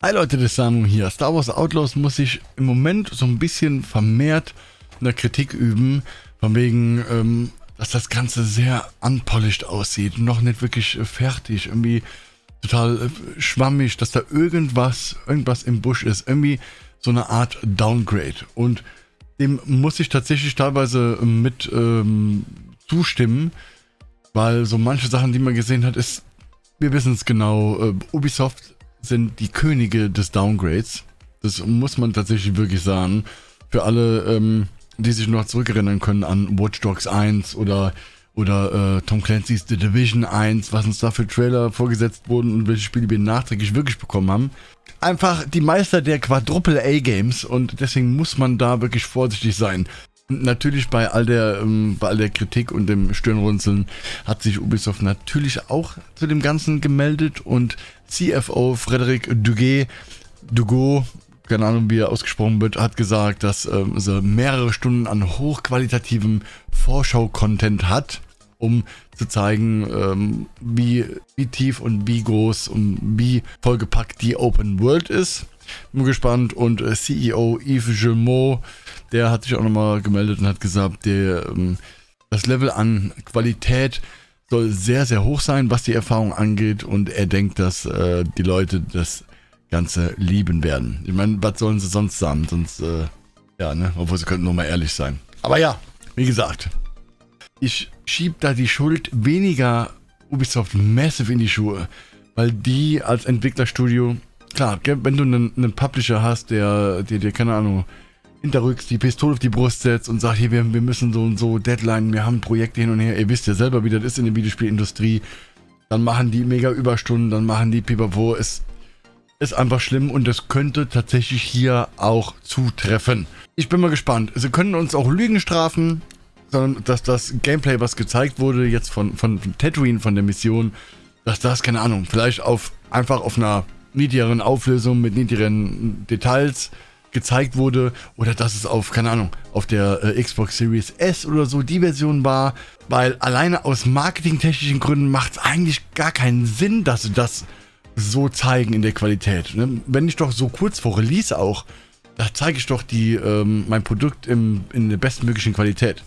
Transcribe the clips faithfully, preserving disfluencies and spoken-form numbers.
Hi Leute, das ist Samu hier. Star Wars Outlaws muss sich im Moment so ein bisschen vermehrt in der Kritik üben, von wegen, ähm, dass das Ganze sehr unpolished aussieht, noch nicht wirklich fertig, irgendwie total äh, schwammig, dass da irgendwas, irgendwas im Busch ist, irgendwie so eine Art Downgrade. Und dem muss ich tatsächlich teilweise mit ähm, zustimmen, weil so manche Sachen, die man gesehen hat, ist, wir wissen es genau, äh, Ubisoft sind die Könige des Downgrades. Das muss man tatsächlich wirklich sagen. Für alle, ähm, die sich noch zurückerinnern können an Watch Dogs eins oder, oder äh, Tom Clancy's The Division eins, was uns da für Trailer vorgesetzt wurden und welche Spiele wir nachträglich wirklich bekommen haben. Einfach die Meister der Quadruple A Games, und deswegen muss man da wirklich vorsichtig sein. Und natürlich bei all der, ähm, bei all der Kritik und dem Stirnrunzeln hat sich Ubisoft natürlich auch zu dem Ganzen gemeldet, und C F O Frederic Duguay, Duguay, keine Ahnung wie er ausgesprochen wird, hat gesagt, dass ähm, sie mehrere Stunden an hochqualitativem Vorschau-Content hat, um zu zeigen, ähm, wie, wie tief und wie groß und wie vollgepackt die Open World ist. Bin gespannt. Und äh, C E O Yves Jemot, der hat sich auch nochmal gemeldet und hat gesagt, der, ähm, das Level an Qualität soll sehr, sehr hoch sein, was die Erfahrung angeht, und er denkt, dass äh, die Leute das Ganze lieben werden. Ich meine, was sollen sie sonst sagen? Sonst, äh, ja, ne? Obwohl, sie könnten nochmal ehrlich sein. Aber ja, wie gesagt, ich schiebe da die Schuld weniger Ubisoft Massive in die Schuhe, weil die als Entwicklerstudio, klar, wenn du einen, einen Publisher hast, der dir, keine Ahnung, hinterrücks die Pistole auf die Brust setzt und sagt, hier, wir, wir müssen so und so, Deadline, wir haben Projekte hin und her, ihr wisst ja selber, wie das ist in der Videospielindustrie, dann machen die mega Überstunden, dann machen die pipapo, es ist einfach schlimm, und das könnte tatsächlich hier auch zutreffen. Ich bin mal gespannt, sie können uns auch Lügen strafen, sondern dass das Gameplay, was gezeigt wurde, jetzt von, von, von Tatooine, von der Mission, dass das, keine Ahnung, vielleicht auf einfach auf einer niedrigeren Auflösung mit niedrigeren Details gezeigt wurde, oder dass es auf, keine Ahnung, auf der äh, Xbox Series S oder so die Version war, weil alleine aus marketingtechnischen Gründen macht es eigentlich gar keinen Sinn, dass sie das so zeigen in der Qualität. Ne? Wenn ich doch so kurz vor Release auch, da zeige ich doch die, ähm, mein Produkt im, in der bestmöglichen Qualität.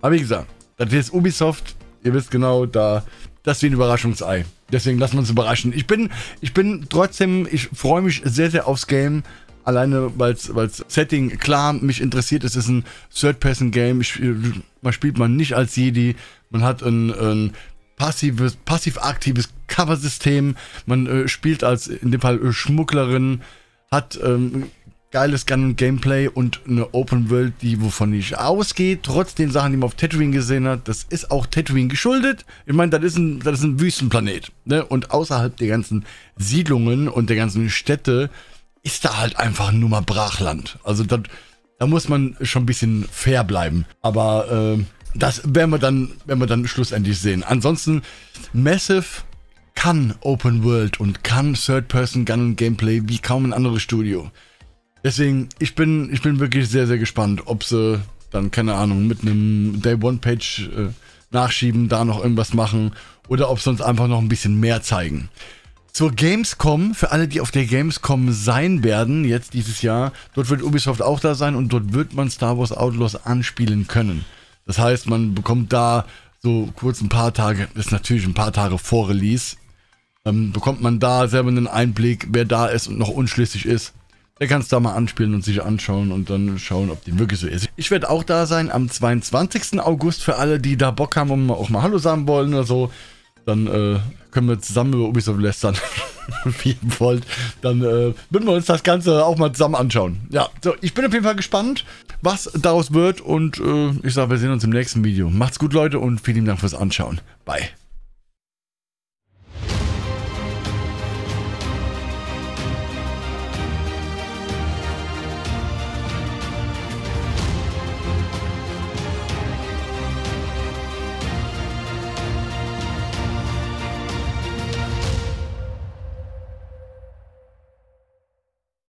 Aber wie gesagt, das ist Ubisoft, ihr wisst genau, da, das ist wie ein Überraschungsei. Deswegen lassen wir uns überraschen. Ich bin, ich bin trotzdem, ich freue mich sehr, sehr aufs Game. Alleine, weil es Setting, klar, mich interessiert, es ist ein Third-Person-Game, man spielt man nicht als Jedi, man hat ein, ein passives, passiv-aktives Cover-System, man äh, spielt als, in dem Fall, Schmugglerin, hat ähm, geiles Gun-Gameplay und eine Open-World, die wovon ich ausgehe, trotz den Sachen, die man auf Tatooine gesehen hat, das ist auch Tatooine geschuldet. Ich meine, das ist ein, das ist ein Wüstenplanet, ne? Und außerhalb der ganzen Siedlungen und der ganzen Städte ist da halt einfach nur mal Brachland. Also da, da muss man schon ein bisschen fair bleiben. Aber äh, das werden wir, dann, werden wir dann schlussendlich sehen. Ansonsten, Massive kann Open World und kann Third-Person-Gun-Gameplay wie kaum ein anderes Studio. Deswegen, ich bin, ich bin wirklich sehr, sehr gespannt, ob sie dann, keine Ahnung, mit einem Day-One-Page äh, nachschieben, da noch irgendwas machen, oder ob sie uns einfach noch ein bisschen mehr zeigen. Zur Gamescom, für alle, die auf der Gamescom sein werden, jetzt dieses Jahr, dort wird Ubisoft auch da sein, und dort wird man Star Wars Outlaws anspielen können. Das heißt, man bekommt da so kurz ein paar Tage, das ist natürlich ein paar Tage vor Release, ähm, bekommt man da selber einen Einblick, wer da ist und noch unschlüssig ist. Der kann es da mal anspielen und sich anschauen und dann schauen, ob die wirklich so ist. Ich werde auch da sein am zweiundzwanzigsten August, für alle, die da Bock haben und auch mal Hallo sagen wollen oder so. Dann äh, können wir zusammen über Ubisoft lästern, wie ihr wollt. Dann äh, würden wir uns das Ganze auch mal zusammen anschauen. Ja, so, ich bin auf jeden Fall gespannt, was daraus wird. Und äh, ich sage, wir sehen uns im nächsten Video. Macht's gut, Leute, und vielen Dank fürs Anschauen. Bye.